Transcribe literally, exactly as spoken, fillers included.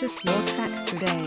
purchase your tracks today.